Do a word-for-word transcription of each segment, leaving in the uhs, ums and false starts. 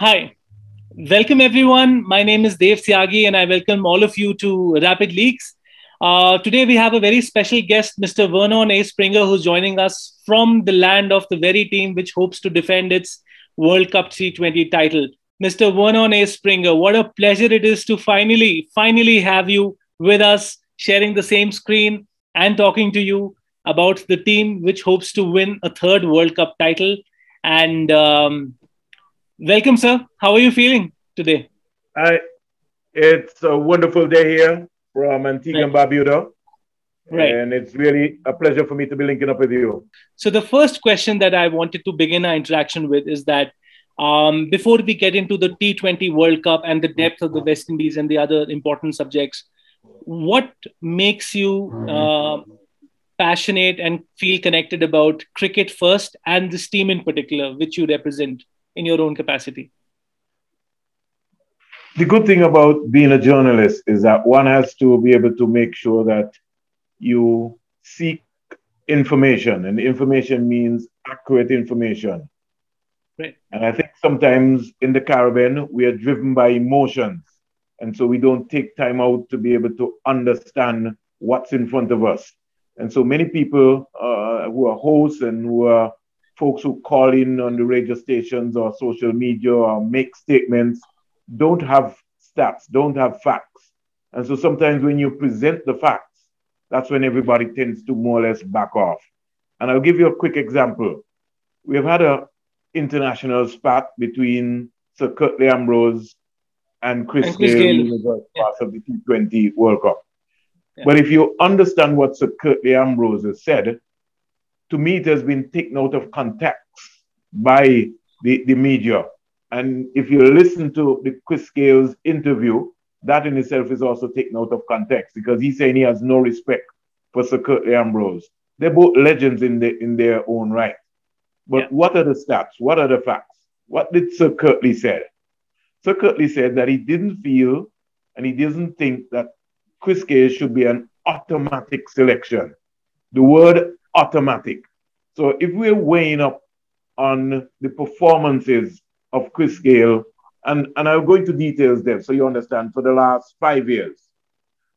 Hi, welcome everyone. My name is Dev Tyagi and I welcome all of you to Rapid Leaks. Uh, today we have a very special guest, Mister Vernon A. Springer, who's joining us from the land of the very team which hopes to defend its World Cup T twenty title. Mister Vernon A. Springer, what a pleasure it is to finally, finally have you with us, sharing the same screen and talking to you about the team which hopes to win a third World Cup title. And um, welcome, sir. How are you feeling today? I, it's a wonderful day here from Antigua and Barbuda. Right. And it's really a pleasure for me to be linking up with you. So the first question that I wanted to begin our interaction with is that um, before we get into the T twenty World Cup and the depth of the West Indies and the other important subjects, what makes you uh, passionate and feel connected about cricket first and this team in particular, which you represent in your own capacity? The good thing about being a journalist is that one has to be able to make sure that you seek information, and information means accurate information. Right. And I think sometimes in the Caribbean, we are driven by emotions. And so we don't take time out to be able to understand what's in front of us. And so many people uh, who are hosts and who are folks who call in on the radio stations or social media or make statements don't have stats, don't have facts. And so sometimes when you present the facts, that's when everybody tends to more or less back off. And I'll give you a quick example. We have had an international spat between Sir Curtly Ambrose and Chris, and Chris Gayle, Gayle. The yeah. part of the T twenty World Cup. Yeah. But if you understand what Sir Curtly Ambrose has said, to me, it has been taken out of context by the, the media. And if you listen to the Chris Gayle's interview, that in itself is also taken out of context because he's saying he has no respect for Sir Curtly Ambrose. They're both legends in, the, in their own right. But yeah. What are the stats? What are the facts? What did Sir Curtly say? Sir Curtly said that he didn't feel and he doesn't think that Chris Gayle should be an automatic selection. The word automatic. So if we're weighing up on the performances of Chris Gayle, and, and I'll go into details there so you understand, for the last five years.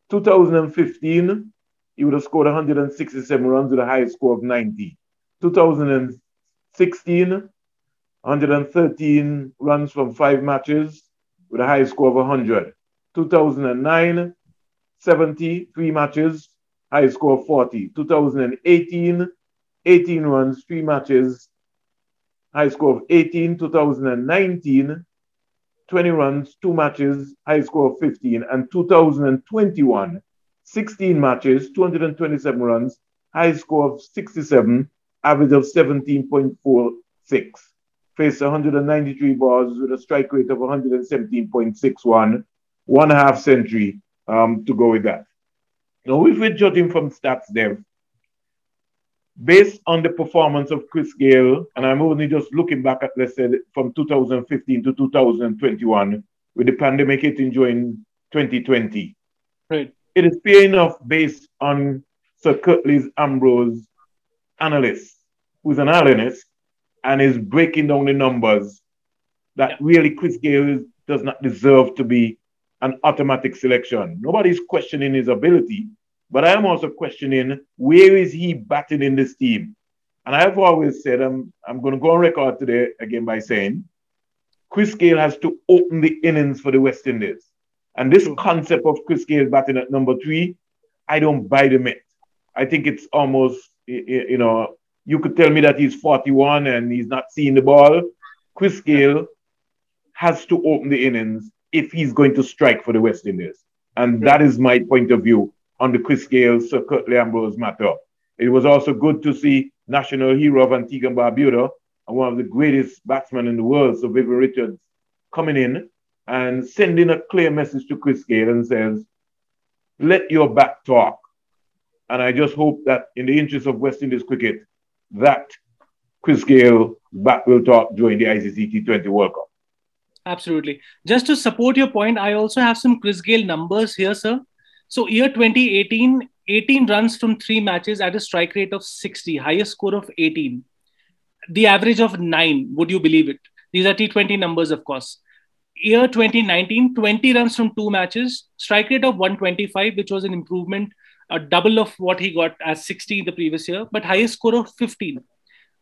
two thousand fifteen, he would have scored one hundred sixty-seven runs with a high score of ninety. two thousand sixteen, one hundred thirteen runs from five matches with a high score of one hundred. two thousand nine, seventy, three matches, high score of forty. two thousand eighteen, eighteen runs, three matches, high score of eighteen. two thousand nineteen, twenty runs, two matches, high score of fifteen. And two thousand twenty-one, sixteen matches, two hundred twenty-seven runs, high score of sixty-seven, average of seventeen point four six. Faced one hundred ninety-three balls with a strike rate of one hundred seventeen point six one. One half century um, to go with that. Now, if we're judging from stats, Dev, based on the performance of Chris Gayle, and I'm only just looking back at, let's say, from two thousand fifteen to two thousand twenty-one, with the pandemic hitting during twenty twenty. Right. It is fair enough based on Sir Curtly Ambrose analyst, who's an analyst, and is breaking down the numbers that yeah. really Chris Gayle is, does not deserve to be an automatic selection. Nobody's questioning his ability, but I am also questioning where is he batting in this team? And I've always said, I'm, I'm going to go on record today again by saying, Chris Gayle has to open the innings for the West Indies. And this sure. concept of Chris Gayle batting at number three, I don't buy the myth. I think it's almost, you know, you could tell me that he's forty-one and he's not seeing the ball. Chris Gayle has to open the innings if he's going to strike for the West Indies. And that is my point of view on the Chris Gayle, Sir Curtly Ambrose matter. It was also good to see national hero of Antigua and Barbuda and one of the greatest batsmen in the world, Sir Vivian Richards, coming in and sending a clear message to Chris Gayle and says, let your bat talk. And I just hope that in the interest of West Indies cricket, that Chris Gayle back will talk during the I C C T twenty World Cup. Absolutely. Just to support your point, I also have some Chris Gayle numbers here, sir. So year twenty eighteen, eighteen runs from three matches at a strike rate of sixty, highest score of eighteen. The average of nine, would you believe it? These are T twenty numbers, of course. Year twenty nineteen, twenty runs from two matches, strike rate of one twenty-five, which was an improvement, a double of what he got as sixty the previous year, but highest score of fifteen.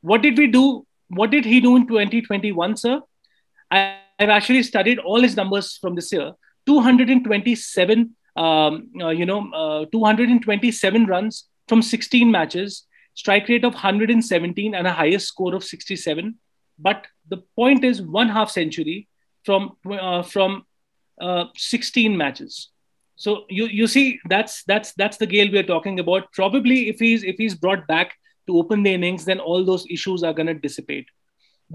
What did we do? What did he do in twenty twenty-one, sir? I, I've actually studied all his numbers from this year. two hundred twenty-seven, um, uh, you know, uh, two hundred twenty-seven runs from sixteen matches, strike rate of one hundred seventeen and a highest score of sixty-seven. But the point is one half century from uh, from uh, sixteen matches. So you you see that's that's that's the Gayle we're talking about. Probably if he's if he's brought back to open the innings, then all those issues are going to dissipate.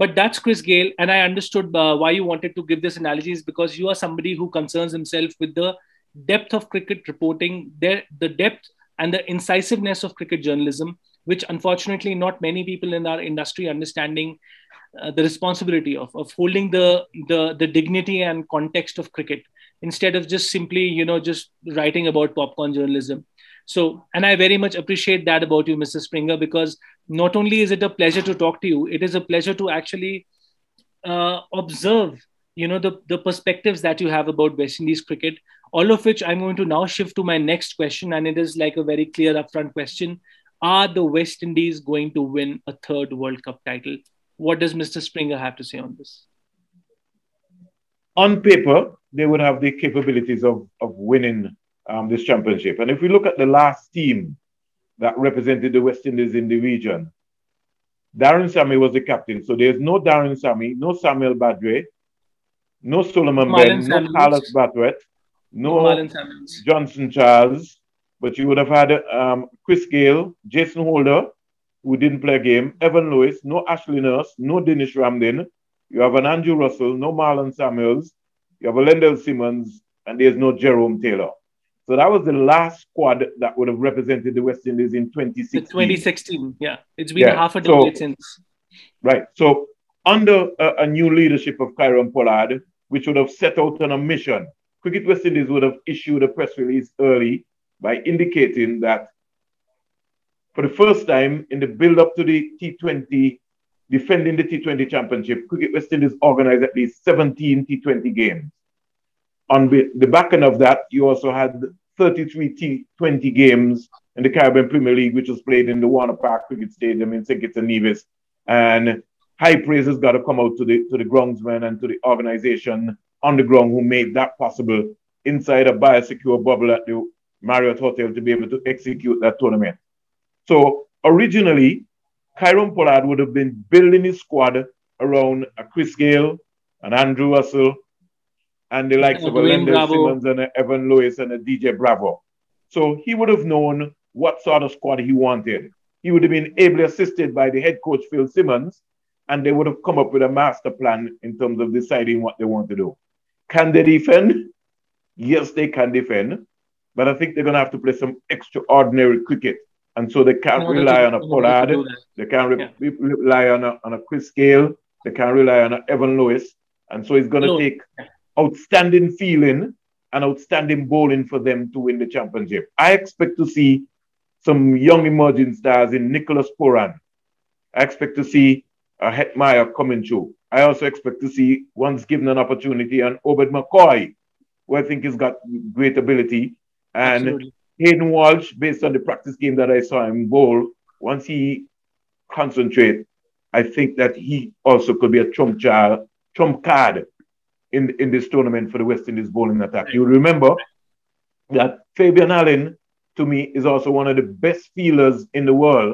But that's Chris Gayle, and I understood uh, why you wanted to give this analogy, is because you are somebody who concerns himself with the depth of cricket reporting, their, the depth and the incisiveness of cricket journalism, which unfortunately not many people in our industry understanding uh, the responsibility of, of holding the, the, the dignity and context of cricket instead of just simply, you know, just writing about popcorn journalism. So, and I very much appreciate that about you, Mister Springer, because not only is it a pleasure to talk to you, it is a pleasure to actually uh, observe, you know, the, the perspectives that you have about West Indies cricket, all of which I'm going to now shift to my next question. And it is like a very clear upfront question. Are the West Indies going to win a third World Cup title? What does Mister Springer have to say on this? On paper, they would have the capabilities of, of winning Um, this championship. And if we look at the last team that represented the West Indies in the region, Darren Sammy was the captain. So there's no Darren Sammy, no Samuel Badre, no Solomon Benn, no Carlos Batwet, no Johnson Charles, but you would have had um, Chris Gayle, Jason Holder, who didn't play a game, Evin Lewis, no Ashley Nurse, no Danish Ramdin, you have an Andrew Russell, no Marlon Samuels, you have a Lendell Simmons, and there's no Jerome Taylor. So that was the last squad that would have represented the West Indies in twenty sixteen. The twenty sixteen, yeah. It's been yeah. half a decade so, since. Right. So under a, a new leadership of Kieron Pollard, which would have set out on a mission, Cricket West Indies would have issued a press release early by indicating that for the first time in the build-up to the T twenty, defending the T twenty championship, Cricket West Indies organized at least seventeen T twenty games. On the back end of that, you also had thirty-three T twenty games in the Caribbean Premier League, which was played in the Warner Park Cricket Stadium in Saint Kitts and Nevis. And high praise has got to come out to the, to the groundsman and to the organization on the ground who made that possible inside a biosecure bubble at the Marriott Hotel to be able to execute that tournament. So originally, Kieron Pollard would have been building his squad around a Chris Gayle and Andrew Russell, and the likes of Lendell Simmons and a Evin Lewis and a D J Bravo. So he would have known what sort of squad he wanted. He would have been ably assisted by the head coach, Phil Simmons, and they would have come up with a master plan in terms of deciding what they want to do. Can they defend? Yes, they can defend, but I think they're going to have to play some extraordinary cricket. And so they can't rely on a Pollard, they can't re yeah. rely on a, on a Chris Gayle, they can't rely on a Evin Lewis. And so it's going to no. take... outstanding feeling and outstanding bowling for them to win the championship. I expect to see some young emerging stars in Nicholas Pooran. I expect to see uh, Hetmyer coming through. I also expect to see, once given an opportunity, an Obed McCoy, who I think has got great ability. And Absolutely. Hayden Walsh, based on the practice game that I saw him bowl, once he concentrates, I think that he also could be a trump, child, trump card In, in this tournament for the West Indies bowling attack. You remember that Fabian Allen, to me, is also one of the best fielders in the world.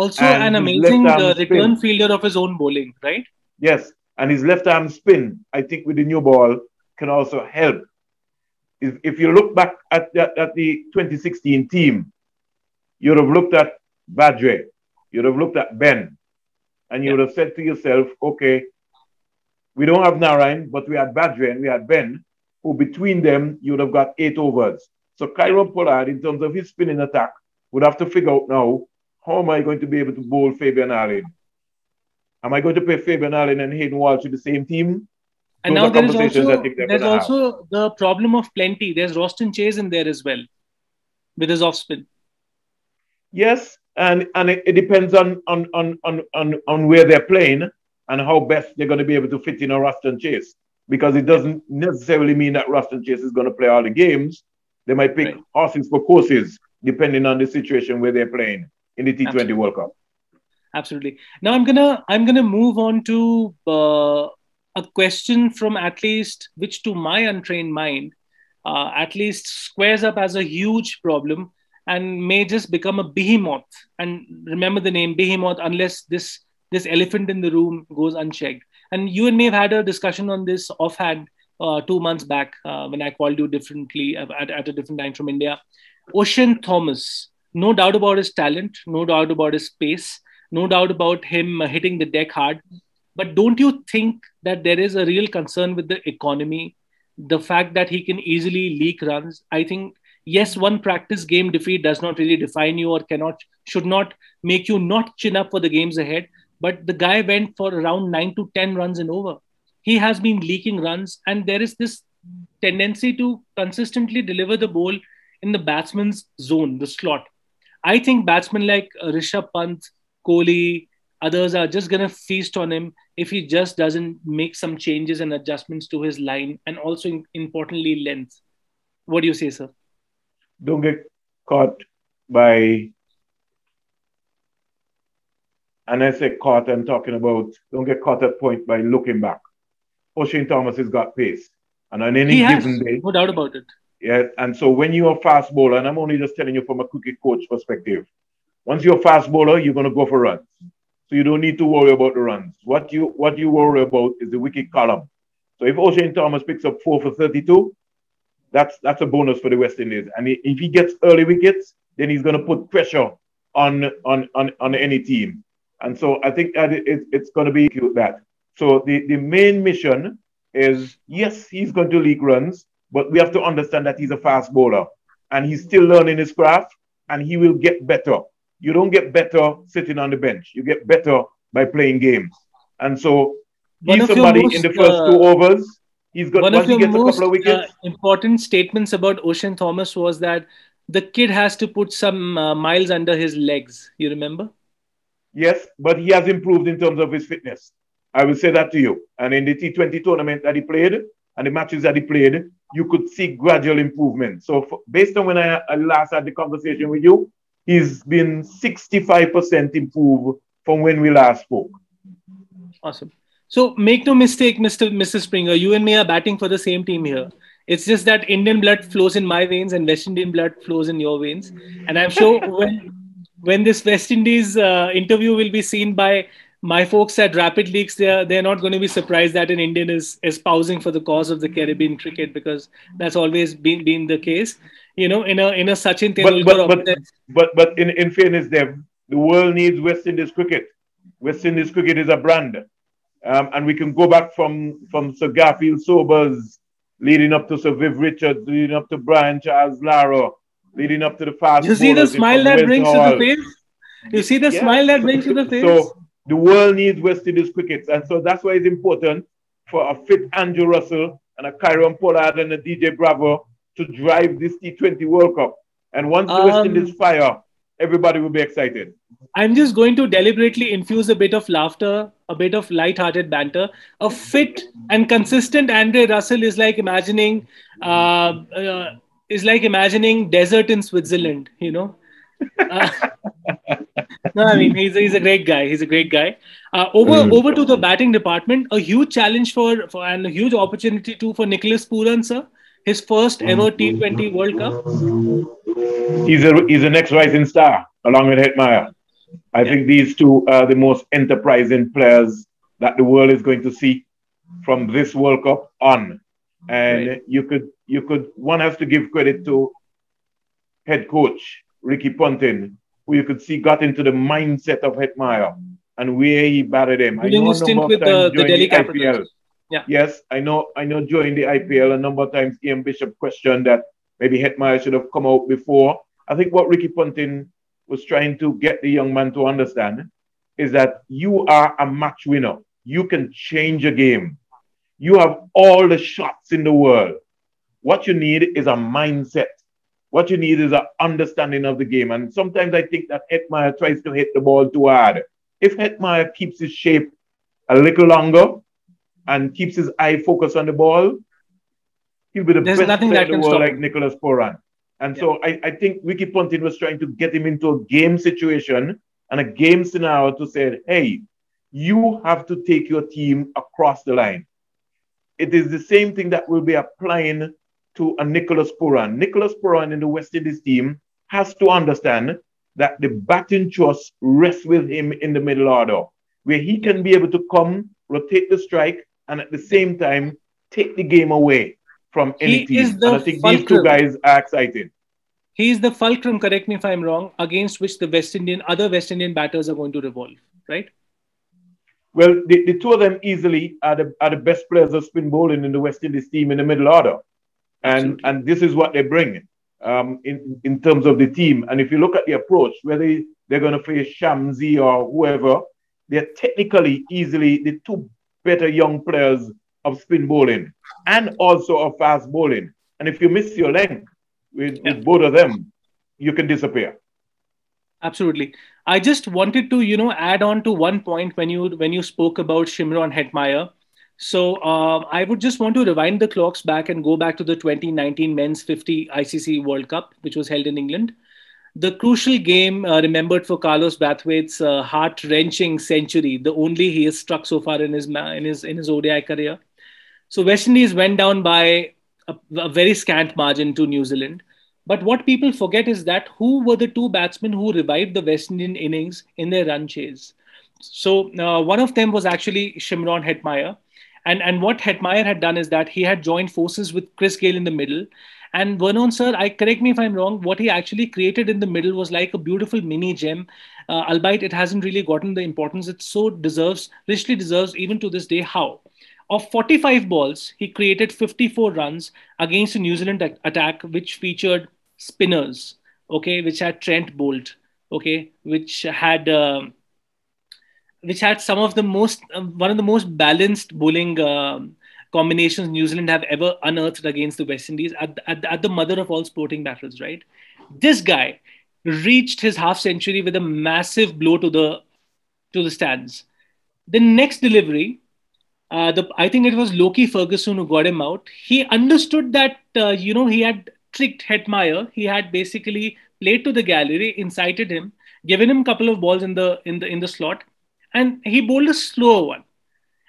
Also an amazing uh, return fielder of his own bowling, right? Yes. And his left-arm spin, I think with the new ball, can also help. If, if you look back at, at, at the twenty sixteen team, you would have looked at Badre, you would have looked at Ben, and you yeah. would have said to yourself, okay, we don't have Narayan, but we had Badre and we had Ben, who between them, you would have got eight overs. So Kieron Pollard, in terms of his spinning attack, would have to figure out now, how am I going to be able to bowl Fabian Allen? Am I going to play Fabian Allen and Hayden Walsh to the same team? And Those now there is also, there's also have. the problem of plenty. There's Roston Chase in there as well, with his off-spin. Yes, and, and it, it depends on, on, on, on, on, on where they're playing. and how best they're going to be able to fit in a Roston Chase. Because it doesn't necessarily mean that Roston Chase is going to play all the games. They might pick right. horses for courses, depending on the situation where they're playing in the T twenty Absolutely. World Cup. Absolutely. Now I'm gonna I'm gonna move on to uh, a question from at least, which to my untrained mind, uh, at least squares up as a huge problem and may just become a behemoth. And remember the name behemoth, unless this this elephant in the room goes unchecked. And you and me have had a discussion on this offhand uh, two months back uh, when I called you differently at, at a different time from India. Oshane Thomas, no doubt about his talent, no doubt about his pace, no doubt about him hitting the deck hard. But don't you think that there is a real concern with the economy? The fact that he can easily leak runs. I think, yes, one practice game defeat does not really define you or cannot, should not make you not chin up for the games ahead. But the guy went for around nine to ten runs and over. He has been leaking runs, and there is this tendency to consistently deliver the ball in the batsman's zone, the slot. I think batsmen like Rishabh Pant, Kohli, others are just going to feast on him if he just doesn't make some changes and adjustments to his line, and also importantly length. What do you say, sir? Don't get caught by, and I say caught, I'm talking about, don't get caught at point by looking back. Oshane Thomas has got pace. And on any he has, given day, no doubt about it. Yeah, and so when you're a fast bowler, and I'm only just telling you from a cricket coach perspective, once you're a fast bowler, you're going to go for runs. So you don't need to worry about the runs. What you what you worry about is the wicket column. So if Oshane Thomas picks up four for thirty-two, that's that's a bonus for the West Indies. And if he gets early wickets, then he's going to put pressure on on on, on any team. And so I think that it, it, it's going to be that. So the, the main mission is, yes, he's going to leak runs, but we have to understand that he's a fast bowler and he's still learning his craft, and he will get better. You don't get better sitting on the bench. You get better by playing games. And so he's somebody most, in the first uh, two overs. He's got, one of your he gets most a couple of wickets, uh, important statements about Oshane Thomas was that the kid has to put some uh, miles under his legs. You remember? Yes, but he has improved in terms of his fitness. I will say that to you. And in the T twenty tournament that he played and the matches that he played, you could see gradual improvement. So for, based on when I, I last had the conversation with you, he's been sixty-five percent improved from when we last spoke. Awesome. So make no mistake, Mister Missus Springer, you and me are batting for the same team here. It's just that Indian blood flows in my veins and West Indian blood flows in your veins. And I'm sure when... When this West Indies uh, interview will be seen by my folks at Rapid Leaks, they're, they're not going to be surprised that an Indian is espousing for the cause of the Caribbean cricket, because that's always been, been the case. You know, in a, in a Sachin Tendulkar... But, but, but, but, but in, in fairness, Dev, the world needs West Indies cricket. West Indies cricket is a brand. Um, and we can go back from, from Sir Garfield Sobers, leading up to Sir Viv Richards, leading up to Brian Charles Lara, leading up to the fast. You see the smile that brings to the face? You see the yeah. smile that brings to the face? So the world needs West Indies cricket. And so that's why it's important for a fit Andrew Russell and a Kieron Pollard and a D J Bravo to drive this T twenty World Cup. And once the um, West Indies fire, everybody will be excited. I'm just going to deliberately infuse a bit of laughter, a bit of light-hearted banter. A fit and consistent Andre Russell is like imagining... Uh, uh, It's like imagining desert in Switzerland, you know. Uh, no, I mean, he's, he's a great guy. He's a great guy. Uh, over mm. over to the batting department, a huge challenge for, for and a huge opportunity too for Nicholas Pooran, sir. His first ever T twenty World Cup. He's a, he's a next rising star along with Hetmyer. I yeah. think these two are the most enterprising players that the world is going to see from this World Cup on. And right. you could, you could, one has to give credit to head coach Ricky Ponting, who you could see got into the mindset of Hetmyer and where he batted him. I know a number of times during the I P L. Yeah. Yes, I know, I know during the I P L, a number of times Ian Bishop questioned that maybe Hetmyer should have come out before. I think what Ricky Ponting was trying to get the young man to understand is that you are a match winner, you can change a game. You have all the shots in the world. What you need is a mindset. What you need is an understanding of the game. And sometimes I think that Hetmyer tries to hit the ball too hard. If Hetmyer keeps his shape a little longer and keeps his eye focused on the ball, he'll be the There's best nothing player that in the world, like Nicholas Pooran. And yeah. so I, I think Ricky Ponting was trying to get him into a game situation and a game scenario to say, hey, you have to take your team across the line. It is the same thing that will be applying to a Nicholas Pooran. Nicholas Pooran in the West Indies team has to understand that the batting choice rests with him in the middle order, where he can be able to come, rotate the strike, and at the same time, take the game away from any team. And I think fulcrum. These two guys are exciting. He is the fulcrum, correct me if I'm wrong, against which the West Indian, other West Indian batters are going to revolve, right? Well, the, the two of them easily are the, are the best players of spin bowling in the West Indies team in the middle order. And, Absolutely. and this is what they bring um, in, in terms of the team. And if you look at the approach, whether they're going to face Shamsi or whoever, they're technically easily the two better young players of spin bowling and also of fast bowling. And if you miss your length with, yeah. with both of them, you can disappear. Absolutely. I just wanted to, you know, add on to one point when you when you spoke about Shimron Hetmyer. So um, I would just want to rewind the clocks back and go back to the twenty nineteen Men's fifty I C C World Cup, which was held in England. The crucial game uh, remembered for Carlos Brathwaite's uh, heart-wrenching century, the only he has struck so far in his in his in his O D I career. So West Indies went down by a, a very scant margin to New Zealand. But what people forget is that who were the two batsmen who revived the West Indian innings in their run chase? So uh, one of them was actually Shimron Hetmyer. And, and what Hetmyer had done is that he had joined forces with Chris Gayle in the middle. And Vernon, sir, I, correct me if I'm wrong, what he actually created in the middle was like a beautiful mini gem, uh, albeit it hasn't really gotten the importance it so deserves, richly deserves even to this day. How? Of forty-five balls, he created fifty-four runs against a New Zealand attack, which featured spinners, okay, which had Trent Bolt, okay, which had... Uh, which had some of the most, uh, one of the most balanced bowling uh, combinations New Zealand have ever unearthed against the West Indies at, at, at the mother of all sporting battles, right? This guy reached his half century with a massive blow to the, to the stands. The next delivery, uh, the, I think it was Loki Ferguson who got him out. He understood that, uh, you know, he had tricked Hetmyer. He had basically played to the gallery, incited him, given him a couple of balls in the, in the, in the slot. And he bowled a slower one.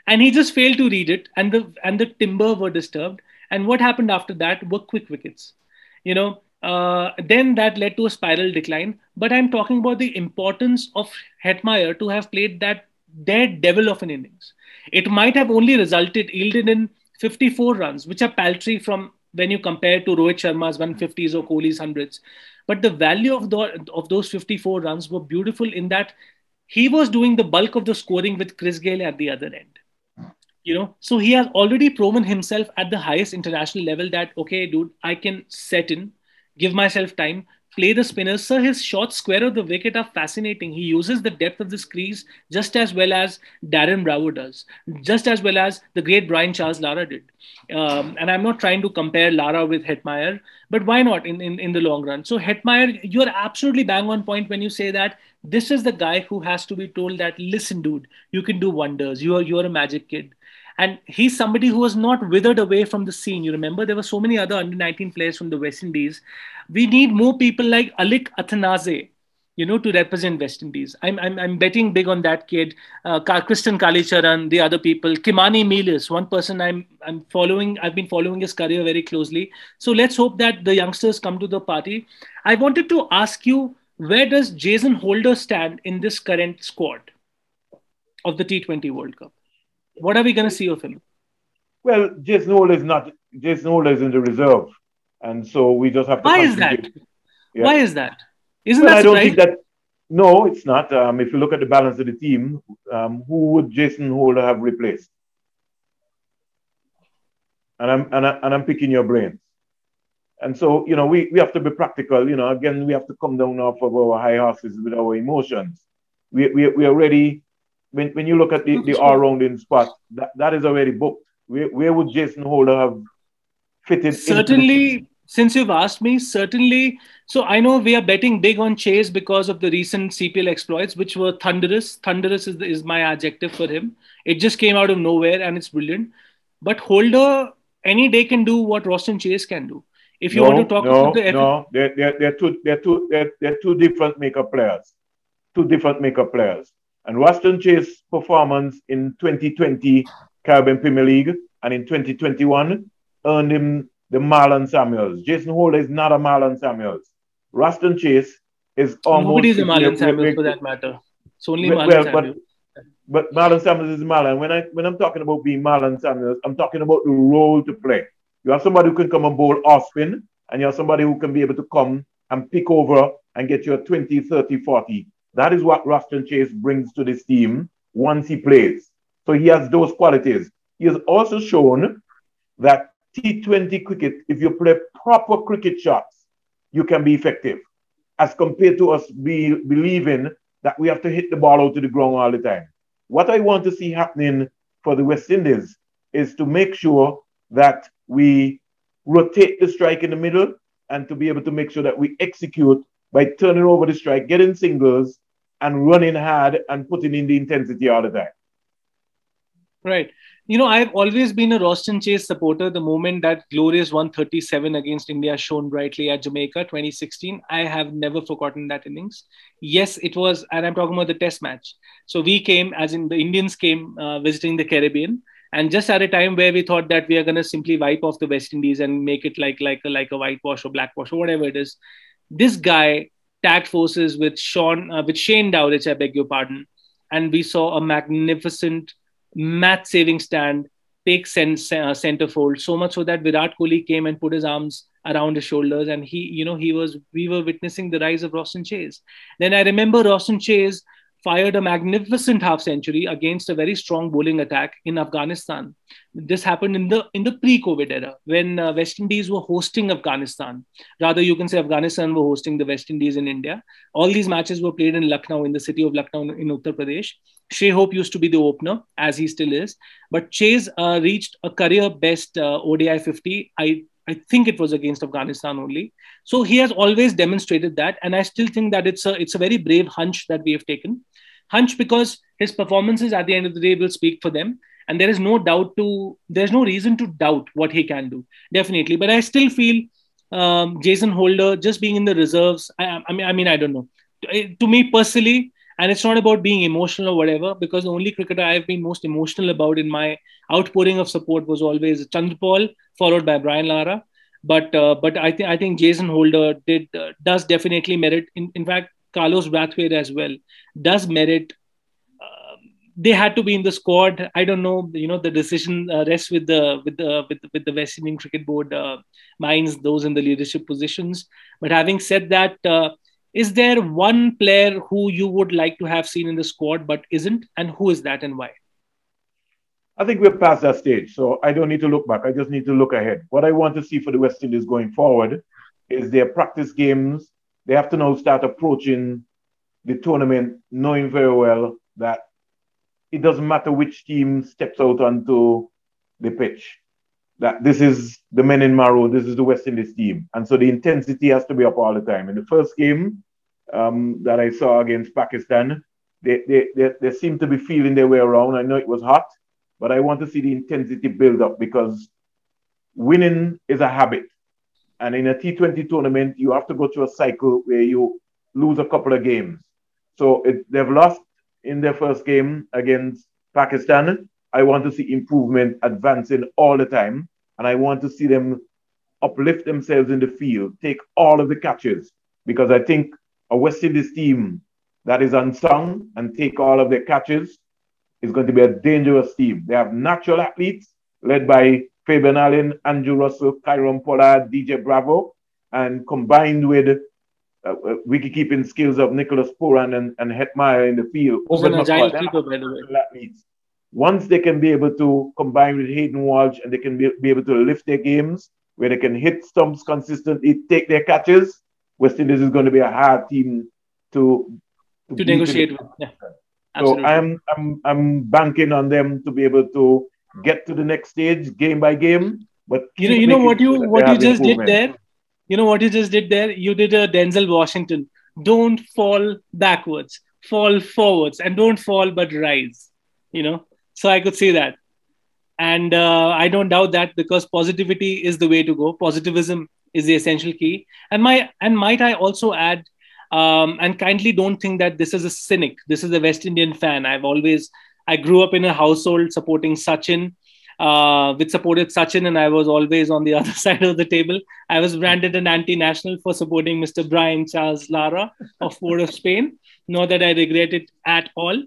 And he just failed to read it. And the and the timber were disturbed. And what happened after that were quick wickets. You know, uh, then that led to a spiral decline. But I'm talking about the importance of Hetmyer to have played that daredevil of an innings. It might have only resulted, yielded in fifty-four runs, which are paltry from when you compare to Rohit Sharma's one fifties or Kohli's hundreds. But the value of, the, of those fifty-four runs were beautiful in that he was doing the bulk of the scoring with Chris Gayle at the other end, you know. So he has already proven himself at the highest international level that, okay, dude, I can set in, give myself time, play the spinners. Sir, his shots square of the wicket are fascinating. He uses the depth of this crease just as well as Darren Bravo does, just as well as the great Brian Charles Lara did. Um, and I'm not trying to compare Lara with Hetmyer, but why not in, in, in the long run? So Hetmyer, you're absolutely bang on point when you say that this is the guy who has to be told that, listen, dude, you can do wonders. You are, you are a magic kid. And he's somebody who was not withered away from the scene. You remember there were so many other under nineteen players from the West Indies. We need more people like Alik Athanase, you know, to represent West Indies. I'm I'm, I'm betting big on that kid. Uh, Kristen Kalicharan, the other people. Kimani Milis, one person I'm I'm following. I've been following his career very closely. So let's hope that the youngsters come to the party. I wanted to ask you, where does Jason Holder stand in this current squad of the T twenty World Cup? What are we going to see of him? Well, Jason Holder is not. Jason Holder is in the reserve, and so we just have to. Why is that? Yeah. Why is that? Isn't well, that I don't think that. No, it's not. Um, if you look at the balance of the team, um, who would Jason Holder have replaced? And I'm and I, and I'm picking your brains. And so you know we we have to be practical. You know, again, we have to come down off of our high horses with our emotions. We we we are ready. When, when you look at the, the all-rounding spot, that, that is already booked. Where, where would Jason Holder have fitted? Certainly, Since you've asked me, certainly. So I know we are betting big on Chase because of the recent C P L exploits, which were thunderous. Thunderous is, the, is my adjective for him. It just came out of nowhere and it's brilliant. But Holder, any day can do what Roston Chase can do. If you no, want to talk no, about the... No, they're, they're, they're, two, they're, two, they're, they're two different maker players. Two different maker players. And Roston Chase's performance in twenty twenty Caribbean Premier League and in twenty twenty-one earned him the Marlon Samuels. Jason Holder is not a Marlon Samuels. Roston Chase is almost... Nobody's a Marlon Samuels for that matter. It's only Marlon well, Samuels. But, but Marlon Samuels is Marlon. When, I, when I'm talking about being Marlon Samuels, I'm talking about the role to play. You have somebody who can come and bowl off spin, and you have somebody who can be able to come and pick over and get your twenty, thirty, forty. That is what Roston Chase brings to this team once he plays. So he has those qualities. He has also shown that T twenty cricket, if you play proper cricket shots, you can be effective, as compared to us be, believing that we have to hit the ball out to the ground all the time. What I want to see happening for the West Indies is to make sure that we rotate the strike in the middle and to be able to make sure that we execute by turning over the strike, getting singles and running hard and putting in the intensity all the time. Right. You know, I've always been a Roston Chase supporter. The moment that glorious one thirty-seven against India shone brightly at Jamaica twenty sixteen, I have never forgotten that innings. Yes, it was, and I'm talking about the test match. So we came, as in the Indians came uh, visiting the Caribbean. And just at a time where we thought that we are going to simply wipe off the West Indies and make it like, like, a, like a whitewash or blackwash or whatever it is, this guy tagged forces with Sean, uh, with Shane Dowditch, I beg your pardon. And we saw a magnificent mat-saving stand, take centerfold, so much so that Virat Kohli came and put his arms around his shoulders. And he, you know, he was, we were witnessing the rise of Roston Chase. Then I remember Roston Chase fired a magnificent half century against a very strong bowling attack in Afghanistan. This happened in the in the pre-COVID era when uh, West Indies were hosting Afghanistan. Rather, you can say Afghanistan were hosting the West Indies in India. All these matches were played in Lucknow, in the city of Lucknow in Uttar Pradesh. Shea Hope used to be the opener, as he still is. But Chase uh, reached a career best uh, O D I fifty. I I think it was against Afghanistan only. So he has always demonstrated that. And I still think that it's a, it's a very brave hunch that we have taken. Hunch because his performances at the end of the day will speak for them. And there is no doubt to, there's no reason to doubt what he can do. Definitely. But I still feel um, Jason Holder just being in the reserves. I, I mean, I mean, I don't know. To, to me personally, and it's not about being emotional or whatever, because the only cricketer I've been most emotional about in my outpouring of support was always Chandrapal, followed by Brian Lara. But uh, but I think I think Jason Holder did uh, does definitely merit. In, in fact, Carlos Brathwaite as well does merit. Uh, they had to be in the squad. I don't know. You know, the decision uh, rests with the with the with the, with the West Indian Cricket Board uh, minds, those in the leadership positions. But having said that. Uh, Is there one player who you would like to have seen in the squad but isn't? And who is that and why? I think we're past that stage. So I don't need to look back. I just need to look ahead. What I want to see for the West Indies going forward is their practice games. They have to now start approaching the tournament knowing very well that it doesn't matter which team steps out onto the pitch. That this is the men in Maro, this is the West Indies team. And so the intensity has to be up all the time. In the first game um, that I saw against Pakistan, they, they, they, they seemed to be feeling their way around. I know it was hot, but I want to see the intensity build up because winning is a habit. And in a T twenty tournament, you have to go through a cycle where you lose a couple of games. So if they've lost in their first game against Pakistan, I want to see improvement advancing all the time. And I want to see them uplift themselves in the field, take all of the catches. Because I think a West Indies team that is unsung and take all of their catches is going to be a dangerous team. They have natural athletes led by Fabian Allen, Andrew Russell, Kieron Pollard, D J Bravo. And combined with uh, wicket-keeping skills of Nicholas Pooran and, and Hetmyer in the field. Over an agile keeper, by the way. Once they can be able to combine with Hayden Walsh and they can be, be able to lift their games, where they can hit stumps consistently, take their catches, West Indies is going to be a hard team to to, to negotiate with. Yeah. So I'm I'm I'm banking on them to be able to get to the next stage game by game. But you know, you know what you what you just did there. You know what you just did there? You did a Denzel Washington. Don't fall backwards, fall forwards, and don't fall but rise, you know? So I could see that. And uh, I don't doubt that, because positivity is the way to go. Positivism is the essential key. And my and might I also add, um, and kindly don't think that this is a cynic. This is a West Indian fan. I've always, I grew up in a household supporting Sachin, uh, which supported Sachin, and I was always on the other side of the table. I was branded an anti-national for supporting Mister Brian Charles Lara of Port of Spain. Not that I regret it at all.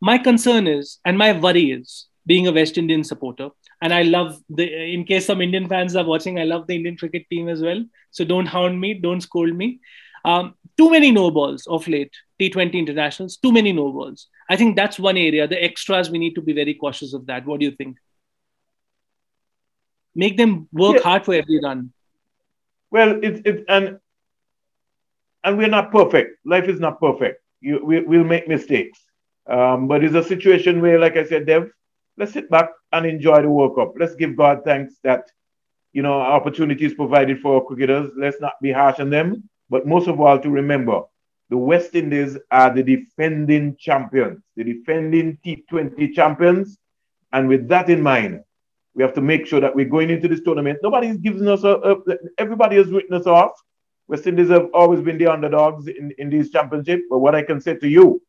My concern is, and my worry is, being a West Indian supporter, and I love the, in case some Indian fans are watching, I love the Indian cricket team as well. So don't hound me, don't scold me. Um, too many no balls of late, T twenty internationals, too many no balls. I think that's one area, the extras, we need to be very cautious of that. What do you think? Make them work yeah. hard for every run. Well, it's, it's, and, and we're not perfect. Life is not perfect. You, we, we'll make mistakes. Um, but it's a situation where, like I said, Dev, let's sit back and enjoy the World Cup. Let's give God thanks that, you know, opportunities provided for our cricketers. Let's not be harsh on them. But most of all, to remember, the West Indies are the defending champions, the defending T twenty champions. And with that in mind, we have to make sure that we're going into this tournament. Nobody's giving us a, a everybody has written us off. West Indies have always been the underdogs in, in these championships. But what I can say to you,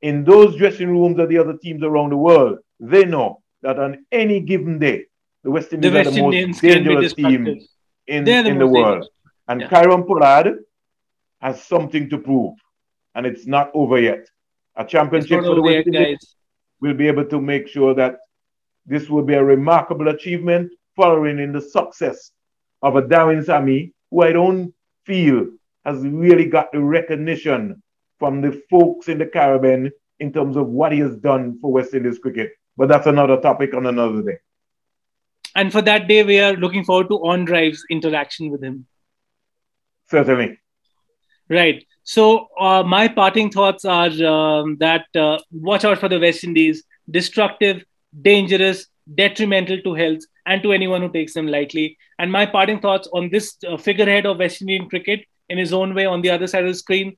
in those dressing rooms of the other teams around the world, they know that on any given day, the West Indies the West are the Indians most dangerous team in, the, in the world. Dangerous. And yeah. Kieron Pollard has something to prove. And it's not over yet. A championship for the West Indies will be able to make sure that this will be a remarkable achievement, following in the success of a Darren Sammy, who I don't feel has really got the recognition from the folks in the Caribbean in terms of what he has done for West Indies cricket. But that's another topic on another day. And for that day, we are looking forward to On Drive's interaction with him. Certainly. Right. So uh, my parting thoughts are um, that uh, watch out for the West Indies. Destructive, dangerous, detrimental to health and to anyone who takes them lightly. And my parting thoughts on this uh, figurehead of West Indian cricket in his own way on the other side of the screen.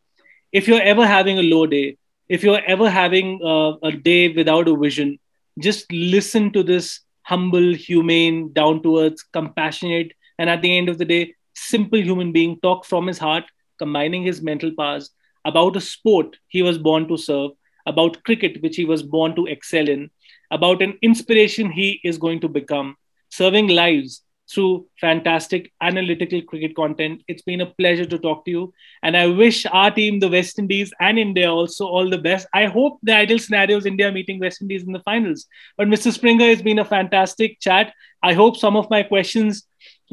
If you're ever having a low day, if you're ever having uh, a day without a vision, just listen to this humble, humane, down-to-earth, compassionate, and at the end of the day, simple human being talk from his heart, combining his mental powers about a sport he was born to serve, about cricket, which he was born to excel in, about an inspiration he is going to become, serving lives through fantastic analytical cricket content. It's been a pleasure to talk to you. And I wish our team, the West Indies and India also, all the best. I hope the ideal scenario is India meeting West Indies in the finals. But Mister Springer, it's been a fantastic chat. I hope some of my questions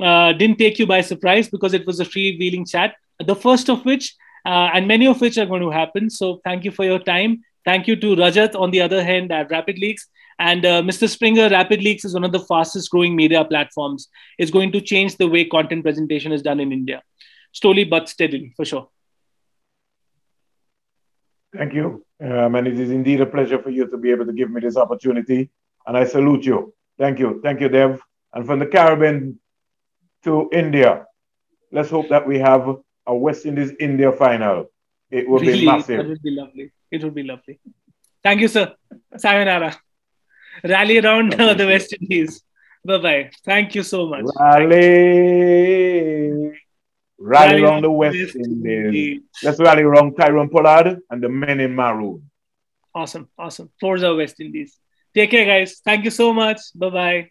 uh, didn't take you by surprise, because it was a freewheeling chat, the first of which, uh, and many of which are going to happen. So thank you for your time. Thank you to Rajat on the other hand at Rapid Leaks. And uh, Mister Springer, Rapid Leaks is one of the fastest growing media platforms. It's going to change the way content presentation is done in India. Slowly but steadily, for sure. Thank you. Um, and it is indeed a pleasure for you to be able to give me this opportunity. And I salute you. Thank you. Thank you, Dev. And from the Caribbean to India, let's hope that we have a West Indies-India final. It will really be massive. It would be lovely. It would be lovely. Thank you, sir. Sayonara. Rally around uh, the West Indies. Bye-bye. Thank you so much. Rally. Rally, rally around the West, West Indies. Indies. Let's rally around Kieron Pollard and the men in maroon. Awesome. Awesome. Forza West Indies. Take care, guys. Thank you so much. Bye-bye.